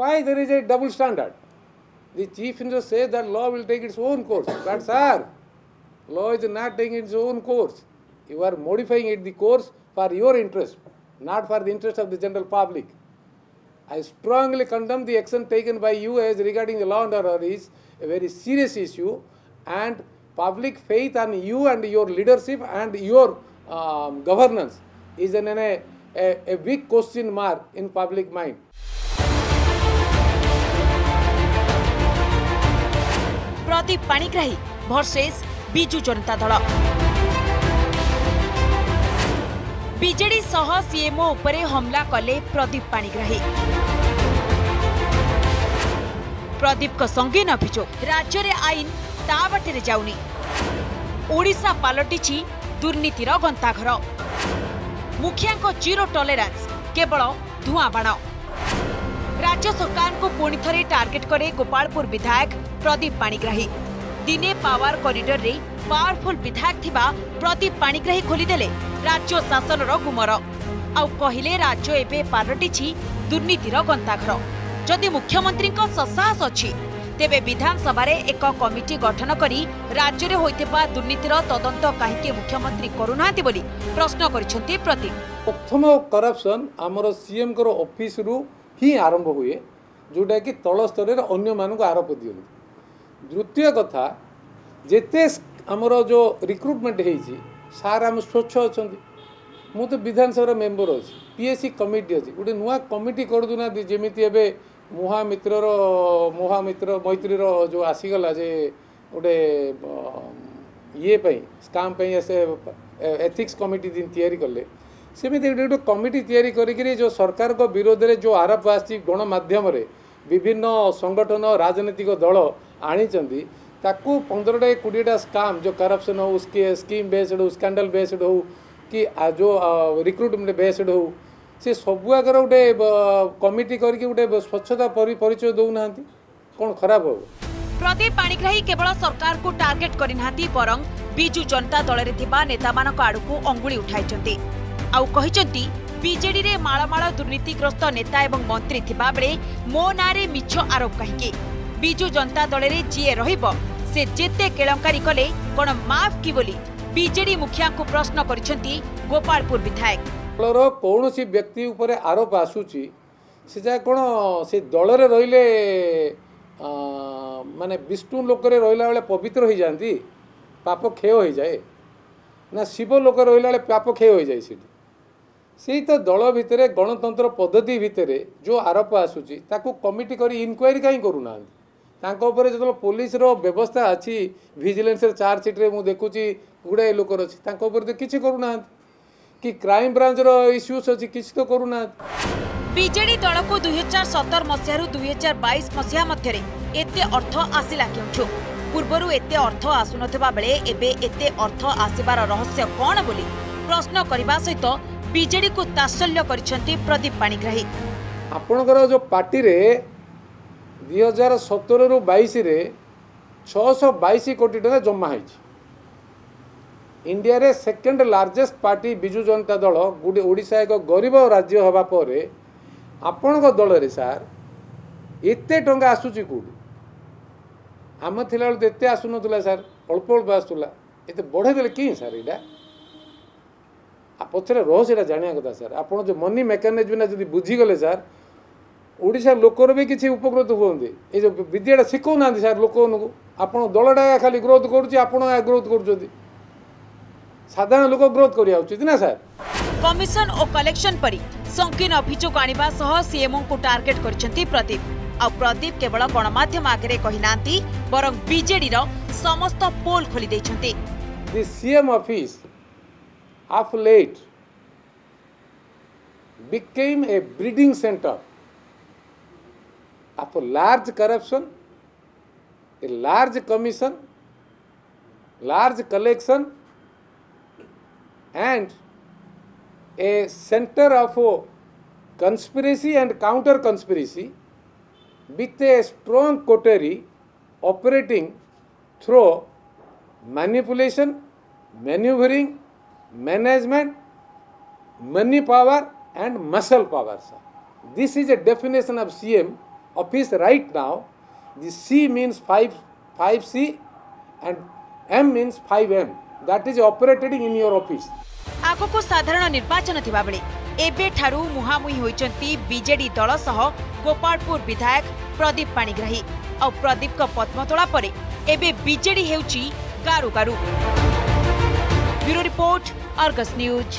Why there is a double standard? The chief minister says that law will take its own course. But sir, law is not taking its own course. You are modifying it, the course for your interest, not for the interest of the general public. I strongly condemn the action taken by you as regarding the law and order is a very serious issue, and public faith on you and your leadership and your governance is in a big question mark in public mind. Pradeep Panigrahi versus Biju Janata Dal. BJD सह CMO उपरे हमला कले प्रदीप पाणिग्राही। प्रदीप का संगीन अभियोग राज्य रे आईन तावटे जाऊनी। ओडिशा पालटिची दुर्नीतिर गंताघर। मुखियाको जीरो टॉलरेंस केवल धुआं बाण। राज्य सरकार को पुणी थरे टार्गेट करे गोपालपुर विधायक प्रदीप पाणिग्राही। दिने पावर कॉरिडोर रे पावरफुल विधायक थिबा प्रदीप पाणिग्राही खोली देले राज्य शासन गुमर आउ कहले राज्य एबे पालटिछि दुर्नीतिर गंताघर। जदि मुख्यमंत्री ससाहस अछि तेबे विधानसभा रे एक कमिटी गठन करी राज्य रे होइतेबा दुर्नीतिर तदंत काहेके मुख्यमंत्री करूनाति बोली प्रश्न करिसथि प्रदीप। प्रथम करप्शन हमर सीएम को ऑफिस रु ही आरंभ हुए, जोटा कि तल स्तर रे अन्य मानक आरोप दियन। द्वितीय कथा जेते हमरो जो रिक्रुटमेंट हेछि सार आम स्वच्छ अच्छा। मुझे विधानसभा मेम्बर अच्छी पीएससी कमिटी अच्छी गोटे नुआ कमिटी करदूना जमीती मुहामित्र मैत्रीर जो आसीगला जे गोटे ये स्काम एथिक्स कमिटी दिन तैयारी कले सेमती गोटे गोटे कमिटी तैयारी करी जो सरकार को विरोध में जो आरोप आसी गणमाध्यम विभिन्न संगठन राजनीतिक दल आनी 15-20 स्काम जो करप्शन हो उसके स्कीम बेस्ड हो स्कैंडल बेस्ड हो कि जो रिक्रुटमेंट बेस्ड हो से सबू आगे गोटे कमिटी करके गोटे स्वच्छता परिचय दौना कौन खराब हो। प्रदीप पाणिग्राही केवल सरकार को टार्गेट करना बरं बीजू जनता दल रे थिबा नेता मानक आड़कू अंगुली उठाई आउ कहिसेंती बीजेडी रे माळमाळ दुर्नीतिग्रस्त नेता एवं मंत्री थिबा बेले मो नारे मिछ आरोप कहिके बीजू जनता दल रे जे रहिबो से जेते केलंकारी कले कोन माफ की बोली बीजेडी मुखिया को प्रश्न करिसेंती गोपालपुर विधायक। दल कौन सी व्यक्ति ऊपर आरोप आसुची से जा कोन से दल रे रहिले माने विष्णु लोक रे रहिला बेले पवित्र होई जानती पाप क्षय होई जाए ना शिव लोक रहिला बेले पाप क्षय होई जाए। सेही तो दल भितर गणतंत्र पद्धति भितर जो आरोप आसुची ताकू कमिटी करी इन्क्वायरी काई करूना। जो पुलिस रो व्यवस्था अच्छी विजिलेंस चार्जसीट में देखुची गुड़ाए लोक अच्छी तो किसी करूना कि क्राइम ब्रांच रो इश्यूज अच्छी किसी तो करूना। बीजेडी दल को 2017 मसीह 2022 मसीहा मध्य एते अर्थ आसिला क्यों पूर्वर एते अर्थ आसुन बेले एबे एते अर्थ आसबार रहस्य कौन बोली प्रश्न करने सहित बीजेडी को तात्सल्य करिसेंती प्रदीप पाणिग्राही। आपणकर जो पार्टी 2017 रु 22 रे 622 कोटी टका जमा है। इंडिया रे second largest party Biju Janata Dal गुडे ओडिशा एक गरीब राज्य हवा पर आपण को दल रे सार एते टंका आसुची गुड आम थिला बेले एते आसु नथुला सार अल्प अल्प आसुला एते बढे देले कि सार एडा आ पछरे रहस्य एडा जानिया कथा सार आपण जो मनी मेकानिजम ना जदी बुझी गले सार ओडिशा लोकर भी किसी उपकृत होते ये जो विद्याटा शिखौना सार लोक आप दलटा खाली ग्रोथ करुँच ग्रोथ कर साधारण लोक ग्रोथ करवा उचित ना सार। कमिशन और कलेक्शन पर संकीर्ण अभियोग आने सीएमओ को टार्गेट कर प्रदीप आउ प्रदीप केवल गणमाध्यम आगे कही ना बर बीजेडी समस्त पोल खोली दे CM office of late became a breeding centre of a large corruption, a large commission, large collection, and a center of conspiracy and counter conspiracy with a strong coterie operating through manipulation, maneuvering, management, money power and muscle power. This is a definition of CM office right now, the C means 5C and M means 5M. That is operated in your office. आगको साधारण निर्वाचन थिबा बेले एबे ठारू मुहामुही होइचंती BJD दल सह गोपालपुर विधायक प्रदीप पाणिग्राही और प्रदीप का पद्मतोला परे एबे बीजेडी हेउची गारू गारू। Bureau report, Argus news.